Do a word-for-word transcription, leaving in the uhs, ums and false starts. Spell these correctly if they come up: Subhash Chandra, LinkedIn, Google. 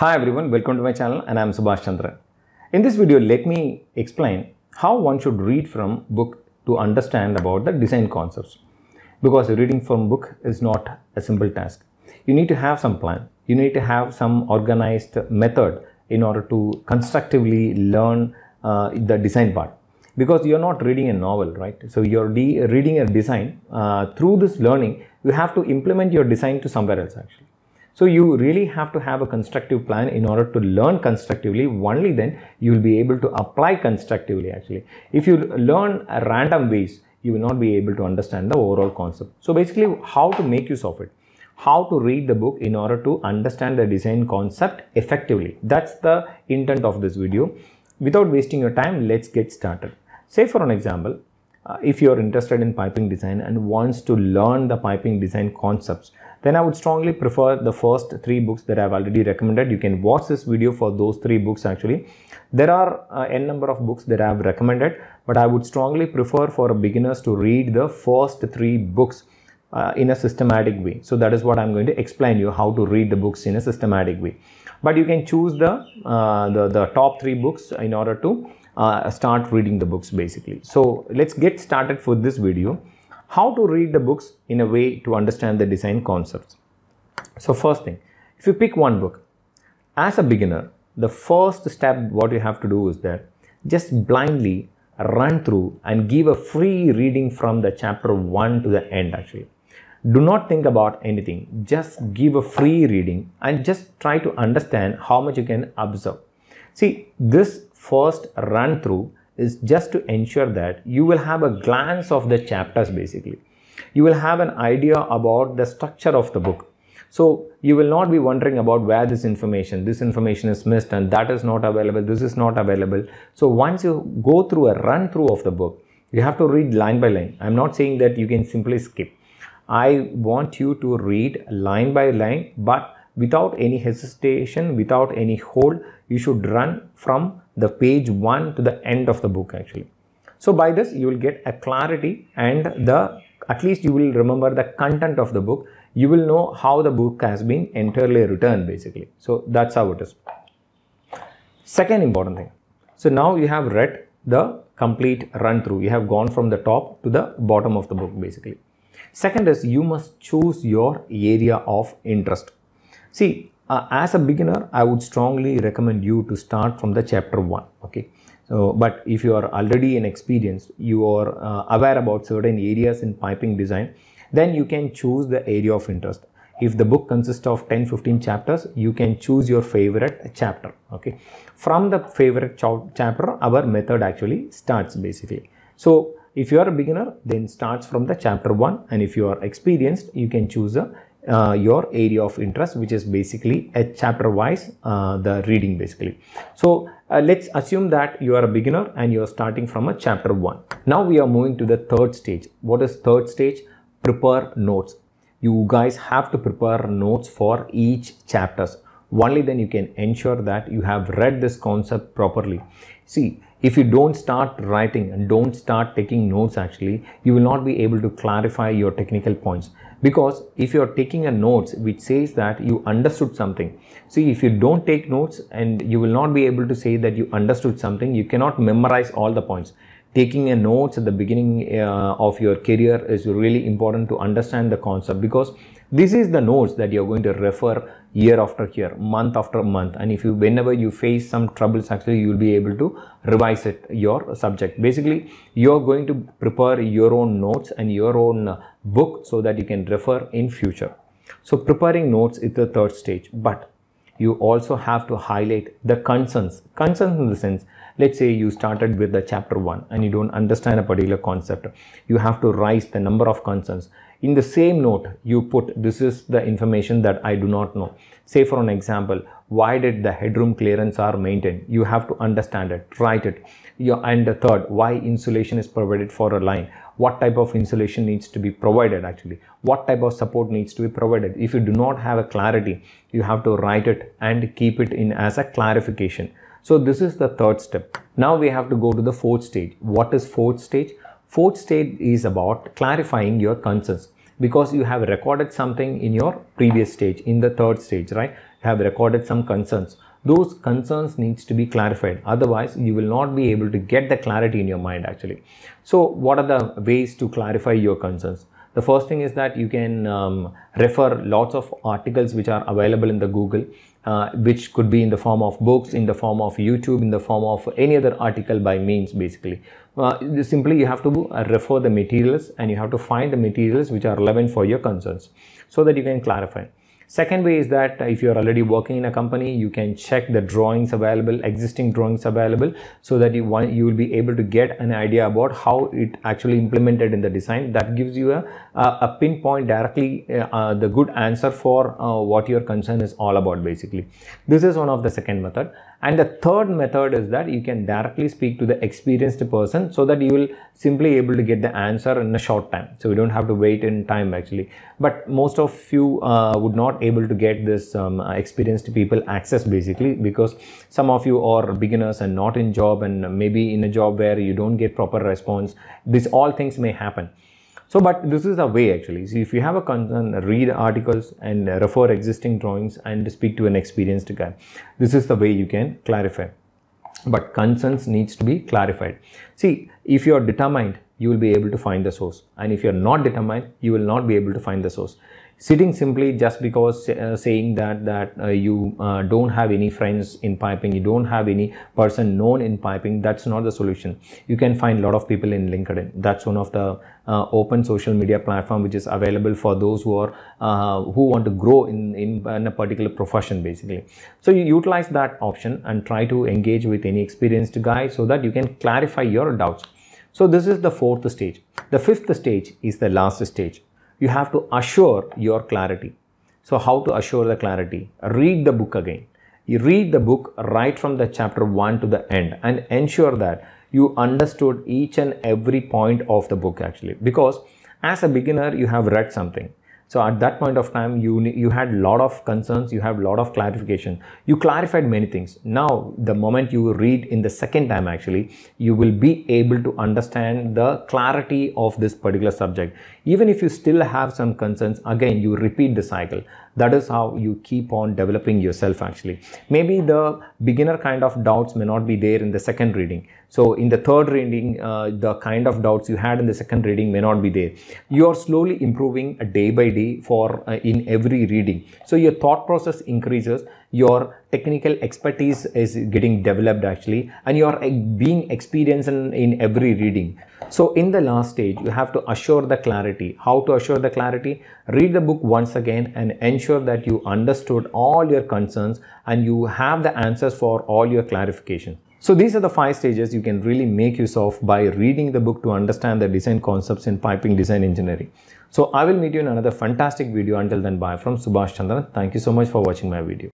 Hi everyone, welcome to my channel and I am Subhash Chandra. In this video, let me explain how one should read from book to understand about the design concepts. Because reading from book is not a simple task. You need to have some plan. You need to have some organized method in order to constructively learn uh, the design part. Because you are not reading a novel, right? So you are reading a design. Uh, through this learning, you have to implement your design to somewhere else actually. So you really have to have a constructive plan in order to learn constructively. Only then you will be able to apply constructively actually. If you learn random ways, you will not be able to understand the overall concept. So basically how to make use of it, how to read the book in order to understand the design concept effectively. That's the intent of this video. Without wasting your time, let's get started. Say for an example, uh, if you are interested in piping design and wants to learn the piping design concepts, then I would strongly prefer the first three books that I have already recommended. You can watch this video for those three books actually. There are uh, n number of books that I have recommended, but I would strongly prefer for beginners to read the first three books uh, in a systematic way. So that is what I am going to explain you, how to read the books in a systematic way. But you can choose the, uh, the, the top three books in order to uh, start reading the books basically. So let's get started for this video. How to read the books in a way to understand the design concepts. So first thing, if you pick one book, as a beginner, the first step what you have to do is that just blindly run through and give a free reading from the chapter one to the end actually. Do not think about anything, just give a free reading and just try to understand how much you can observe. See, this first run through is just to ensure that you will have a glance of the chapters basically. You will have an idea about the structure of the book. So you will not be wondering about where this information, this information is missed and that is not available, this is not available. So once you go through a run through of the book, you have to read line by line. I'm not saying that you can simply skip. I want you to read line by line, but without any hesitation, without any hold, you should run from the page one to the end of the book actually. So by this you will get a clarity and the at least you will remember the content of the book. You will know how the book has been entirely written basically. So that's how it is. Second important thing. So now you have read the complete run through. You have gone from the top to the bottom of the book basically. Second is you must choose your area of interest. See, Uh, as a beginner, I would strongly recommend you to start from the chapter one. Okay. So, but if you are already an experienced, you are uh, aware about certain areas in piping design, then you can choose the area of interest. If the book consists of ten to fifteen chapters, you can choose your favorite chapter. Okay. From the favorite chapter, our method actually starts basically. So, if you are a beginner, then starts from the chapter one, and if you are experienced, you can choose a Uh, your area of interest, which is basically a chapter wise uh, the reading basically. So uh, let's assume that you are a beginner and you are starting from a chapter one. Now we are moving to the third stage. What is third stage? Prepare notes. You guys have to prepare notes for each chapters. Only then you can ensure that you have read this concept properly. See, if you don't start writing and don't start taking notes actually, you will not be able to clarify your technical points. Because if you are taking a notes which says that you understood something, see if you don't take notes and you will not be able to say that you understood something, you cannot memorize all the points. Taking a notes at the beginning uh, of your career is really important to understand the concept, because this is the notes that you are going to refer year after year, month after month, and if you whenever you face some troubles actually you will be able to revise it your subject. Basically you are going to prepare your own notes and your own book so that you can refer in future. So preparing notes is the third stage, but you also have to highlight the concerns. Concerns in the sense, let's say you started with the chapter one and you don't understand a particular concept. You have to raise the number of concerns. In the same note, you put, this is the information that I do not know. Say for an example, why did the headroom clearance are maintained? You have to understand it, write it. Your, and the third, why insulation is provided for a line? What type of insulation needs to be provided actually? What type of support needs to be provided? If you do not have a clarity, you have to write it and keep it in as a clarification. So this is the third step. Now we have to go to the fourth stage. What is fourth stage? Fourth stage is about clarifying your concerns, because you have recorded something in your previous stage, in the third stage, right? have recorded some concerns. Those concerns needs to be clarified. Otherwise, you will not be able to get the clarity in your mind actually. So what are the ways to clarify your concerns? The first thing is that you can um, refer lots of articles which are available in the Google, uh, which could be in the form of books, in the form of YouTube, in the form of any other article by means basically. Uh, simply you have to refer the materials and you have to find the materials which are relevant for your concerns so that you can clarify. Second way is that if you are already working in a company, you can check the drawings available, existing drawings available, so that you want, you will be able to get an idea about how it actually implemented in the design. That gives you a, a pinpoint directly uh, the good answer for uh, what your concern is all about basically. This is one of the second method. And the third method is that you can directly speak to the experienced person so that you will simply able to get the answer in a short time. So you don't have to wait in time actually. But most of you uh, would not able to get this um, experienced people access basically, because some of you are beginners and not in job, and maybe in a job where you don't get proper response. These all things may happen. So, but this is a way actually. So if you have a concern, read articles and refer existing drawings and speak to an experienced guy. This is the way you can clarify. But concerns needs to be clarified. See, if you are determined, you will be able to find the source. And if you are not determined, you will not be able to find the source. Sitting simply just because uh, saying that that uh, you uh, don't have any friends in piping, you don't have any person known in piping, that's not the solution. You can find a lot of people in LinkedIn. That's one of the uh, open social media platform which is available for those who are uh, who want to grow in, in in a particular profession basically. So you utilize that option and try to engage with any experienced guy so that you can clarify your doubts. So this is the fourth stage. The fifth stage is the last stage. You have to assure your clarity. So how to assure the clarity? Read the book again. You read the book right from the chapter one to the end and ensure that you understood each and every point of the book actually. Because as a beginner, you have read something. So at that point of time, you, you had a lot of concerns, you have a lot of clarification. You clarified many things. Now, the moment you read in the second time actually, you will be able to understand the clarity of this particular subject. Even if you still have some concerns, again, you repeat the cycle. That is how you keep on developing yourself actually. Maybe the beginner kind of doubts may not be there in the second reading. So in the third reading, uh, the kind of doubts you had in the second reading may not be there. You are slowly improving day by day for uh, in every reading. So your thought process increases, your technical expertise is getting developed actually, and you are being experienced in, in every reading. So in the last stage, you have to assure the clarity. How to assure the clarity? Read the book once again and ensure that you understood all your concerns and you have the answers for all your clarification. So these are the five stages you can really make use of by reading the book to understand the design concepts in piping design engineering. So I will meet you in another fantastic video. Until then, bye from Subhash Chandra. Thank you so much for watching my video.